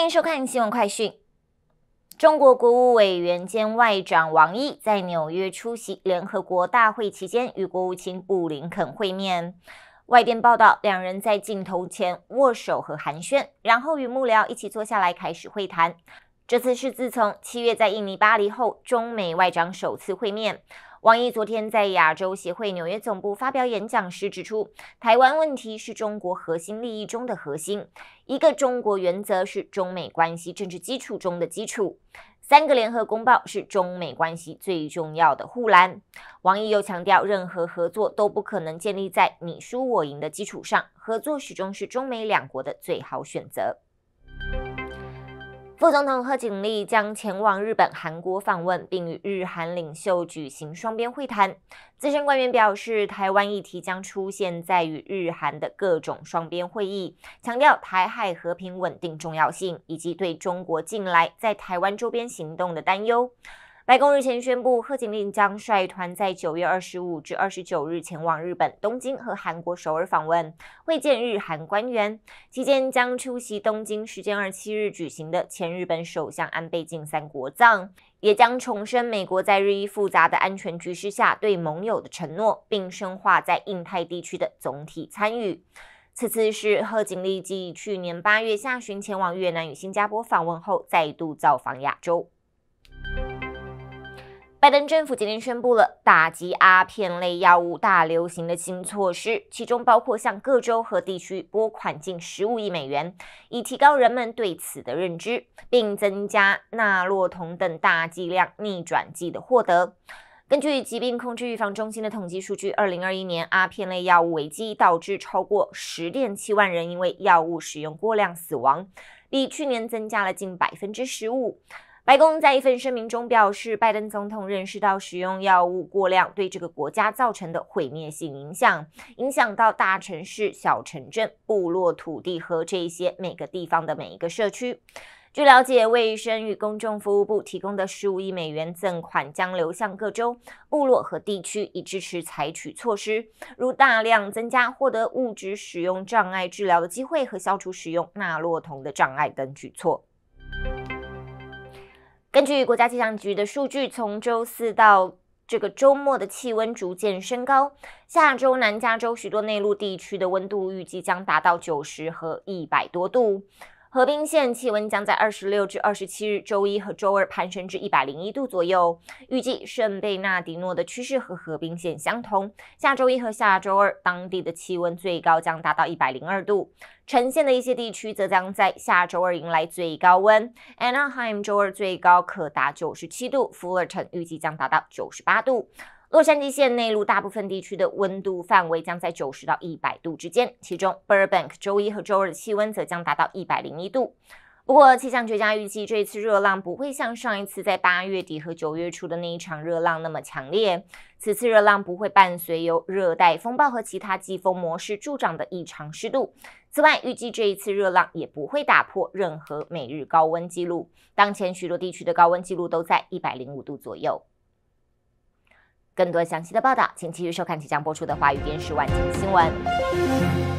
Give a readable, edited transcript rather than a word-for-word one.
欢迎收看新闻快讯。中国国务委员兼外长王毅在纽约出席联合国大会期间与国务卿布林肯会面。外电报道，两人在镜头前握手和寒暄，然后与幕僚一起坐下来开始会谈。这次是自从7月在印尼巴黎后，中美外长首次会面。王毅昨天在亚洲协会纽约总部发表演讲时指出，台湾问题是中国核心利益中的核心，一个中国原则是中美关系政治基础中的基础，三个联合公报是中美关系最重要的护栏。王毅又强调，任何合作都不可能建立在你输我赢的基础上，合作始终是中美两国的最好选择。副总统贺锦丽将前往日本、韩国访问，并与日韩领袖举行双边会谈。资深官员表示，台湾议题将出现在与日韩的各种双边会议，强调台海和平稳定重要性，以及对中国近来在台湾周边行动的担忧。白宫日前宣布，贺锦丽将率团在9月25至29日前往日本东京和韩国首尔访问，会见日韩官员。期间将出席东京时间27日举行的前日本首相安倍晋三国葬，也将重申美国在日益复杂的安全局势下对盟友的承诺，并深化在印太地区的总体参与。此次是贺锦丽继去年8月下旬前往越南与新加坡访问后，再度造访亚洲。拜登政府今天宣布了打击阿片类药物大流行的新措施，其中包括向各州和地区拨款近15亿美元，以提高人们对此的认知，并增加纳洛酮等大剂量逆转剂的获得。根据疾病控制预防中心的统计数据，2021年阿片类药物危机导致超过 10.7 万人因为药物使用过量死亡，比去年增加了近 15%。白宫在一份声明中表示，拜登总统认识到使用药物过量对这个国家造成的毁灭性影响，影响到大城市、小城镇、部落、土地和这些每个地方的每一个社区。据了解，卫生与公众服务部提供的15亿美元赠款将流向各州、部落和地区，以支持采取措施，如大量增加获得物质使用障碍治疗的机会和消除使用纳洛酮的障碍等举措。根据国家气象局的数据，从周四到这个周末的气温逐渐升高，下周南加州许多内陆地区的温度预计将达到90和100多度。河滨县气温将在26至27日周一和周二攀升至101度左右。预计圣贝纳迪诺的趋势和河滨县相同，下周一和下周二当地的气温最高将达到102度。橙县的一些地区则将在下周二迎来最高温， Anaheim 周二最高可达97度 ，Fullerton 预计将达到98度。洛杉矶县内陆大部分地区的温度范围将在90到100度之间，其中 Burbank 周一和周二的气温则将达到101度。不过，气象学家预计这次热浪不会像上一次在8月底和9月初的那一场热浪那么强烈，此次热浪不会伴随由热带风暴和其他季风模式助长的异常湿度。此外，预计这一次热浪也不会打破任何每日高温记录，当前许多地区的高温记录都在105度左右。更多详细的报道，请继续收看即将播出的华语电视晚间新闻。